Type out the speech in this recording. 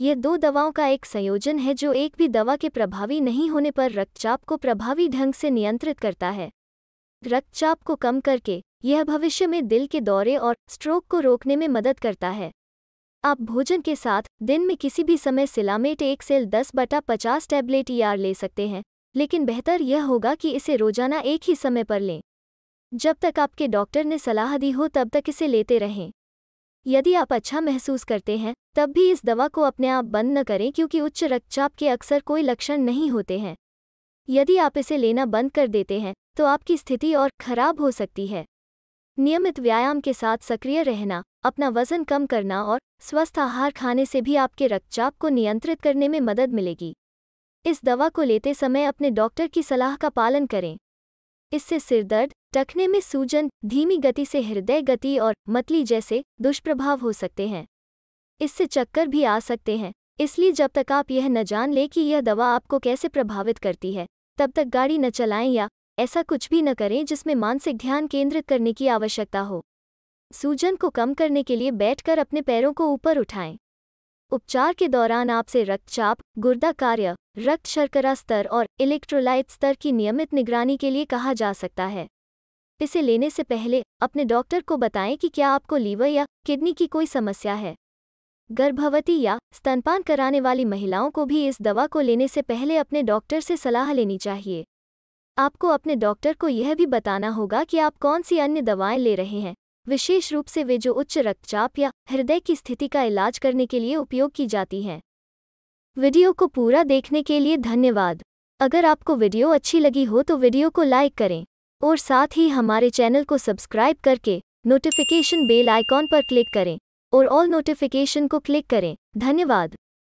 यह दो दवाओं का एक संयोजन है जो एक भी दवा के प्रभावी नहीं होने पर रक्तचाप को प्रभावी ढंग से नियंत्रित करता है। रक्तचाप को कम करके यह भविष्य में दिल के दौरे और स्ट्रोक को रोकने में मदद करता है। आप भोजन के साथ दिन में किसी भी समय सिलामेट XL 10/50 टैबलेट ER ले सकते हैं, लेकिन बेहतर यह होगा कि इसे रोजाना एक ही समय पर लें। जब तक आपके डॉक्टर ने सलाह दी हो तब तक इसे लेते रहें। यदि आप अच्छा महसूस करते हैं तब भी इस दवा को अपने आप बंद न करें, क्योंकि उच्च रक्तचाप के अक्सर कोई लक्षण नहीं होते हैं। यदि आप इसे लेना बंद कर देते हैं तो आपकी स्थिति और खराब हो सकती है। नियमित व्यायाम के साथ सक्रिय रहना, अपना वजन कम करना और स्वस्थ आहार खाने से भी आपके रक्तचाप को नियंत्रित करने में मदद मिलेगी। इस दवा को लेते समय अपने डॉक्टर की सलाह का पालन करें। इससे सिरदर्द, टखने में सूजन, धीमी गति से हृदय गति और मतली जैसे दुष्प्रभाव हो सकते हैं। इससे चक्कर भी आ सकते हैं, इसलिए जब तक आप यह न जान लें कि यह दवा आपको कैसे प्रभावित करती है तब तक गाड़ी न चलाएं या ऐसा कुछ भी न करें जिसमें मानसिक ध्यान केंद्रित करने की आवश्यकता हो। सूजन को कम करने के लिए बैठकर अपने पैरों को ऊपर उठाएं। उपचार के दौरान आपसे रक्तचाप, गुर्दा कार्य, रक्त शर्करा स्तर और इलेक्ट्रोलाइट स्तर की नियमित निगरानी के लिए कहा जा सकता है। इसे लेने से पहले अपने डॉक्टर को बताएं कि क्या आपको लीवर या किडनी की कोई समस्या है। गर्भवती या स्तनपान कराने वाली महिलाओं को भी इस दवा को लेने से पहले अपने डॉक्टर से सलाह लेनी चाहिए। आपको अपने डॉक्टर को यह भी बताना होगा कि आप कौन सी अन्य दवाएं ले रहे हैं, विशेष रूप से वे जो उच्च रक्तचाप या हृदय की स्थिति का इलाज करने के लिए उपयोग की जाती हैं। वीडियो को पूरा देखने के लिए धन्यवाद। अगर आपको वीडियो अच्छी लगी हो तो वीडियो को लाइक करें और साथ ही हमारे चैनल को सब्सक्राइब करके नोटिफिकेशन बेल आइकॉन पर क्लिक करें और ऑल नोटिफिकेशन को क्लिक करें। धन्यवाद।